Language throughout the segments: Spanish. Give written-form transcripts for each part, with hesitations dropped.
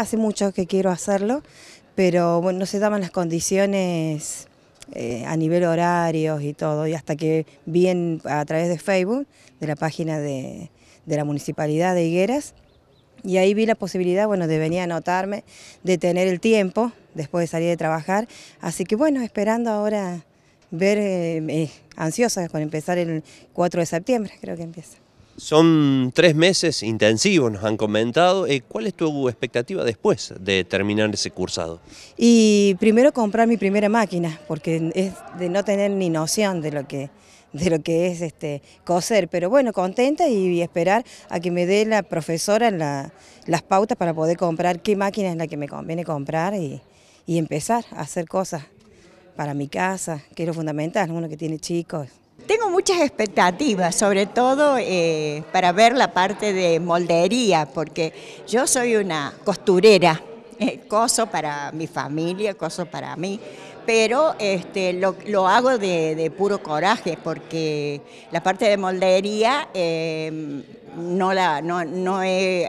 Hace mucho que quiero hacerlo, pero bueno, no se daban las condiciones a nivel horarios y todo, y hasta que vi a través de Facebook, de la página de la Municipalidad de Higueras, y ahí vi la posibilidad, bueno, de venir a anotarme, de tener el tiempo después de salir de trabajar, así que bueno, esperando ahora ver, ansiosa con empezar el 4 de septiembre, creo que empieza. Son 3 meses intensivos, nos han comentado. ¿Cuál es tu expectativa después de terminar ese cursado? Y primero comprar mi primera máquina, porque es de no tener ni noción de lo que es coser, pero bueno, contenta y esperar a que me dé la profesora las pautas para poder comprar qué máquina es la que me conviene comprar y empezar a hacer cosas para mi casa, que es lo fundamental, uno que tiene chicos. Tengo muchas expectativas, sobre todo para ver la parte de moldería, porque yo soy una costurera, coso para mi familia, coso para mí, pero lo hago de puro coraje, porque la parte de moldería no he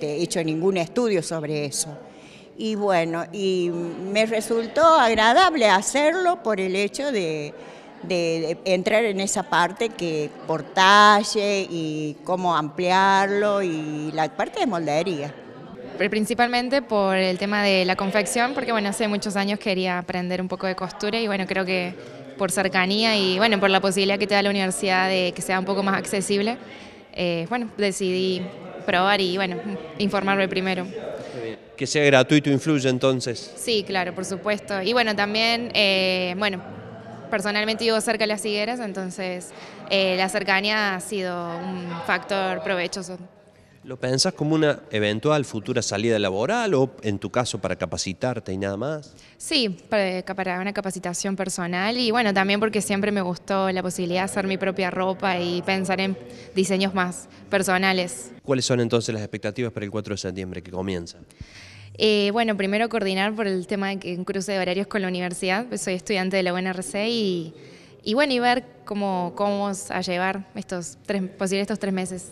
hecho ningún estudio sobre eso. Y bueno, y me resultó agradable hacerlo por el hecho de entrar en esa parte que por talle y cómo ampliarlo y la parte de moldería. Principalmente por el tema de la confección, porque bueno, hace muchos años quería aprender un poco de costura y bueno, creo que por cercanía y bueno, por la posibilidad que te da la universidad de que sea un poco más accesible, bueno, decidí probar y bueno, informarme primero. Que sea gratuito influye entonces. Sí, claro, por supuesto. Y bueno, también, bueno, personalmente vivo cerca de las Higueras, entonces la cercanía ha sido un factor provechoso. ¿Lo pensás como una eventual futura salida laboral o en tu caso para capacitarte y nada más? Sí, para una capacitación personal y bueno, también porque siempre me gustó la posibilidad de hacer mi propia ropa y pensar en diseños más personales. ¿Cuáles son entonces las expectativas para el 4 de septiembre que comienza? Bueno, primero coordinar por el tema de un cruce de horarios con la universidad, pues soy estudiante de la UNRC y bueno, y ver cómo vamos a llevar estos posibles 3 meses.